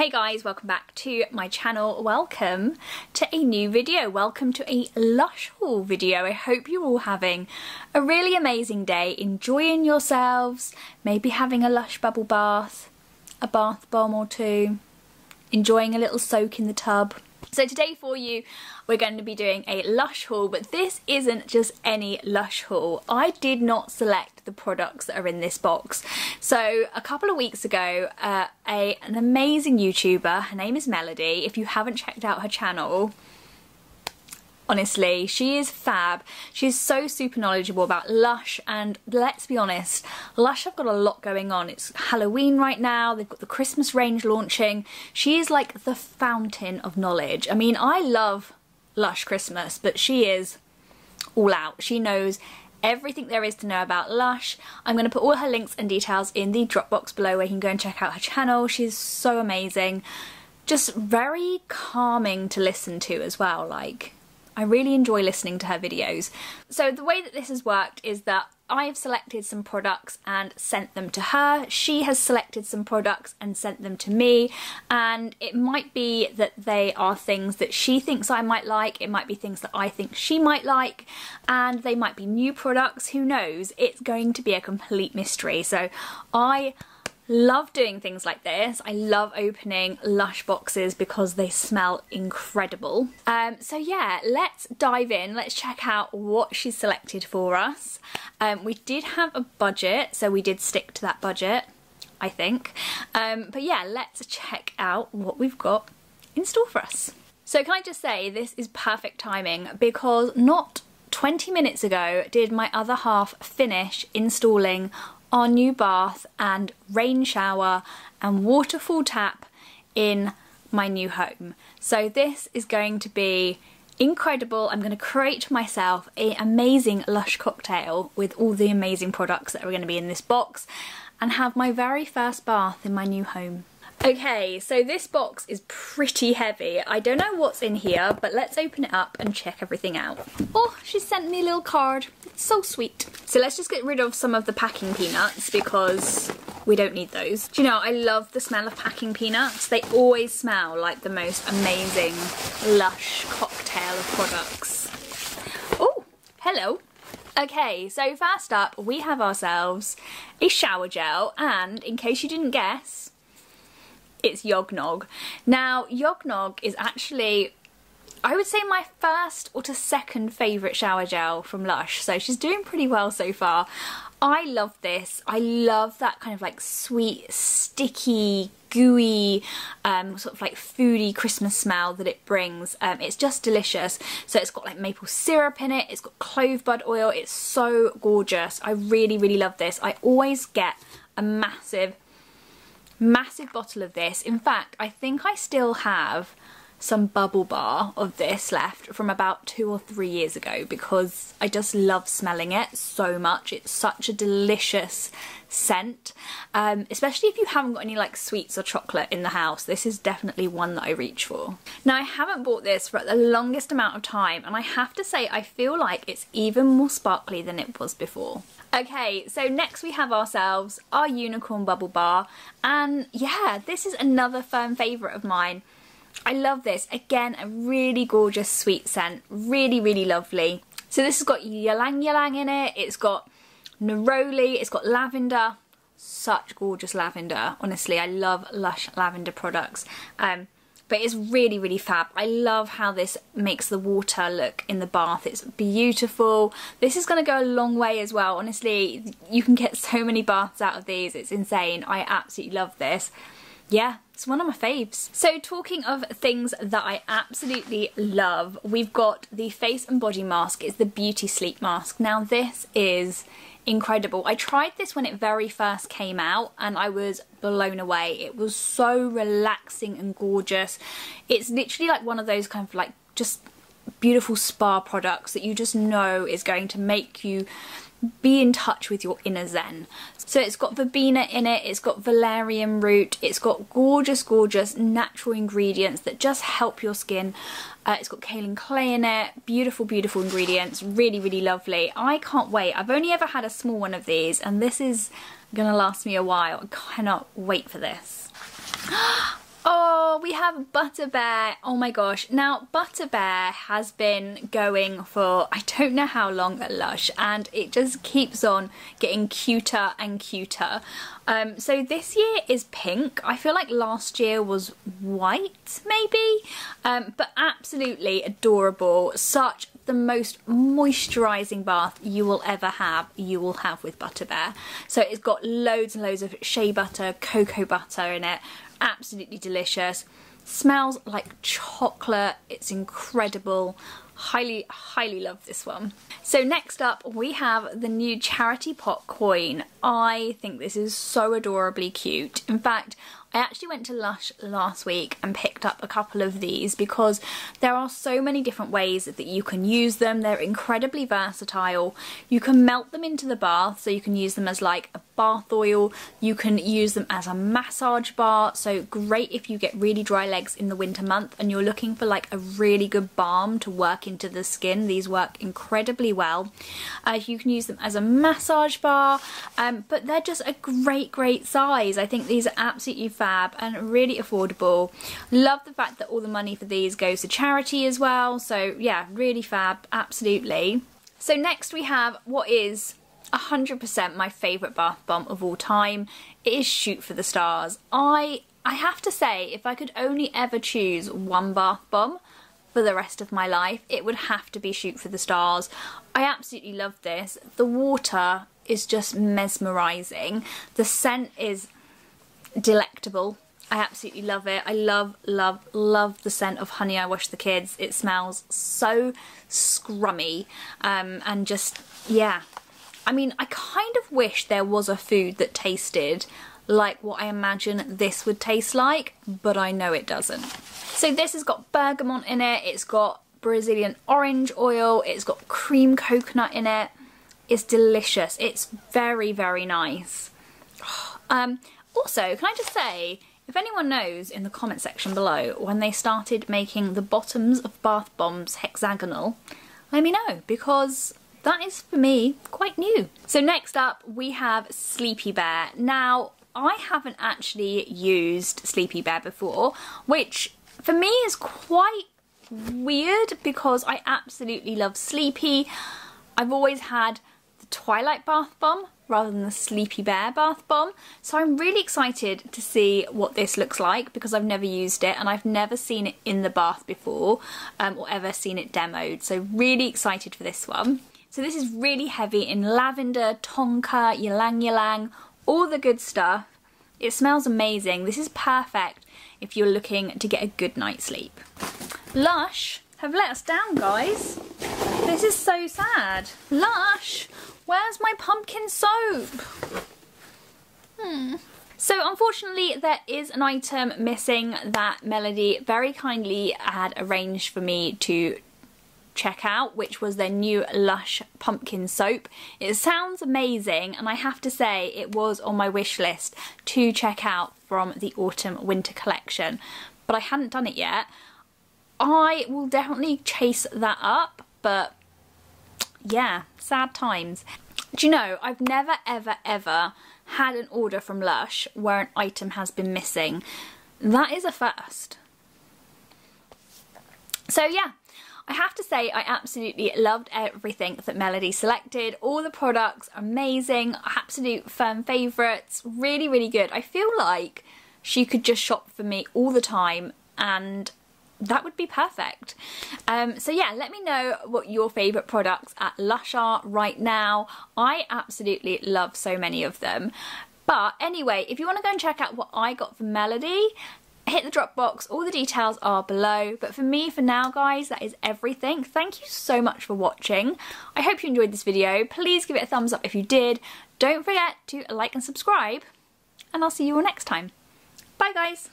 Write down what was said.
Hey guys, welcome back to my channel. Welcome to a new video. Welcome to a Lush haul video. I hope you're all having a really amazing day, enjoying yourselves, maybe having a Lush bubble bath, a bath bomb or two, enjoying a little soak in the tub. So today for you, we're going to be doing a Lush haul, but this isn't just any Lush haul. I did not select the products that are in this box. So a couple of weeks ago, an amazing YouTuber, her name is Melody. If you haven't checked out her channel, honestly, she is fab. She's so super knowledgeable about Lush, and let's be honest, Lush have got a lot going on. It's Halloween right now, they've got the Christmas range launching. She is like the fountain of knowledge. I mean, I love Lush Christmas, but she is all out. She knows everything there is to know about Lush. I'm going to put all her links and details in the drop box below where you can go and check out her channel. She's so amazing. Just very calming to listen to as well, like, I really enjoy listening to her videos. So the way that this has worked is that I have selected some products and sent them to her. She has selected some products and sent them to me, and it might be that they are things that she thinks I might like, it might be things that I think she might like, and they might be new products, who knows? It's going to be a complete mystery. So I love doing things like this. I love opening Lush boxes because they smell incredible. So yeah, let's dive in. Let's check out what she's selected for us. We did have a budget, so we did stick to that budget, I think. But yeah, let's check out what we've got in store for us. So can I just say, this is perfect timing because not 20 minutes ago did my other half finish installing our new bath and rain shower and waterfall tap in my new home. So this is going to be incredible. I'm going to create myself an amazing Lush cocktail with all the amazing products that are going to be in this box and have my very first bath in my new home. Okay, so this box is pretty heavy. I don't know what's in here, but let's open it up and check everything out. Oh, she sent me a little card. It's so sweet. So let's just get rid of some of the packing peanuts because we don't need those. Do you know, I love the smell of packing peanuts. They always smell like the most amazing Lush cocktail of products. Oh, hello. Okay, so first up, we have ourselves a shower gel, and in case you didn't guess, it's Yog Nog. Now, Yog Nog is actually, I would say, my first or to second favourite shower gel from Lush, so she's doing pretty well so far. I love this. I love that kind of like sweet, sticky, gooey, sort of like foody Christmas smell that it brings. It's just delicious. So it's got like maple syrup in it, it's got clove bud oil, it's so gorgeous. I really, really love this. I always get a massive bottle of this. In fact, I think I still have some bubble bar of this left from about 2 or 3 years ago because I just love smelling it so much. It's such a delicious scent, especially if you haven't got any like sweets or chocolate in the house. This is definitely one that I reach for. Now, I haven't bought this for the longest amount of time, and I have to say I feel like it's even more sparkly than it was before. Okay, so next we have ourselves our unicorn bubble bar, and yeah, this is another firm favourite of mine. I love this. Again, a really gorgeous sweet scent. Really, really lovely. So this has got ylang ylang in it, it's got neroli, it's got lavender. Such gorgeous lavender. Honestly, I love Lush lavender products. But it's really, really fab. I love how this makes the water look in the bath. It's beautiful. This is going to go a long way as well. Honestly, you can get so many baths out of these. It's insane. I absolutely love this. Yeah, it's one of my faves. So talking of things that I absolutely love, we've got the face and body mask. It's the Beauty Sleep Mask. Now this is incredible. I tried this when it very first came out and I was blown away. It was so relaxing and gorgeous. It's literally like one of those kind of like just beautiful spa products that you just know is going to make you be in touch with your inner zen. So it's got verbena in it, it's got valerian root, it's got gorgeous, gorgeous natural ingredients that just help your skin. It's got kaolin clay in it, beautiful, beautiful ingredients, really, really lovely. I can't wait. I've only ever had a small one of these and this is gonna last me a while. I cannot wait for this. Oh, we have Butter Bear. Oh my gosh. Now, Butter Bear has been going for I don't know how long at Lush, and it just keeps on getting cuter and cuter. So this year is pink. I feel like last year was white, maybe? But absolutely adorable. Such the most moisturising bath you will ever have, you will have with Butter Bear. So it's got loads and loads of shea butter, cocoa butter in it. Absolutely delicious, smells like chocolate, it's incredible. Highly love this one. So next up we have the new Charity Pot Coin. I think this is so adorably cute. In fact, I actually went to Lush last week and picked up a couple of these because there are so many different ways that you can use them. They're incredibly versatile. You can melt them into the bath, so you can use them as like a bath oil. You can use them as a massage bar, so great if you get really dry legs in the winter month and you're looking for like a really good balm to work into the skin. These work incredibly well. You can use them as a massage bar, but they're just a great size. I think these are absolutely fab and really affordable. Love the fact that all the money for these goes to charity as well, so yeah, really fab, absolutely. So next we have what is 100% my favourite bath bomb of all time. It is Shoot for the Stars. I have to say, if I could only ever choose one bath bomb for the rest of my life, it would have to be Shoot for the Stars. I absolutely love this. The water is just mesmerising. The scent is delectable. I absolutely love it. I love the scent of Honey I Wash the Kids. It smells so scrummy, and just, yeah. I mean, I kind of wish there was a food that tasted like what I imagine this would taste like, but I know it doesn't. So this has got bergamot in it, it's got Brazilian orange oil, it's got cream coconut in it. It's delicious. It's very nice. Also, can I just say, if anyone knows in the comment section below when they started making the bottoms of bath bombs hexagonal, let me know, because that is, for me, quite new. So next up we have Sleepy Bear. Now, I haven't actually used Sleepy Bear before, which for me is quite weird because I absolutely love Sleepy. I've always had the Twilight bath bomb rather than the Sleepy Bear bath bomb. So I'm really excited to see what this looks like because I've never used it and I've never seen it in the bath before, or ever seen it demoed. So really excited for this one. So this is really heavy in lavender, tonka, ylang-ylang, all the good stuff. It smells amazing. This is perfect if you're looking to get a good night's sleep. Lush have let us down, guys. This is so sad. Lush, where's my pumpkin soap? So unfortunately there is an item missing that Melody very kindly had arranged for me to check out, which was their new Lush pumpkin soap. It sounds amazing, and I have to say it was on my wish list to check out from the autumn winter collection, but I hadn't done it yet. I will definitely chase that up, but yeah, sad times. Do you know, I've never ever had an order from Lush where an item has been missing. That is a first. So yeah, I have to say I absolutely loved everything that Melody selected. All the products, amazing, absolute firm favourites, really good. I feel like she could just shop for me all the time and that would be perfect. So yeah, let me know what your favourite products at Lush are right now. I absolutely love so many of them. But anyway, if you want to go and check out what I got for Melody, hit the Dropbox. All the details are below. But for me, for now, guys, that is everything. Thank you so much for watching. I hope you enjoyed this video. Please give it a thumbs up if you did. Don't forget to like and subscribe. And I'll see you all next time. Bye, guys.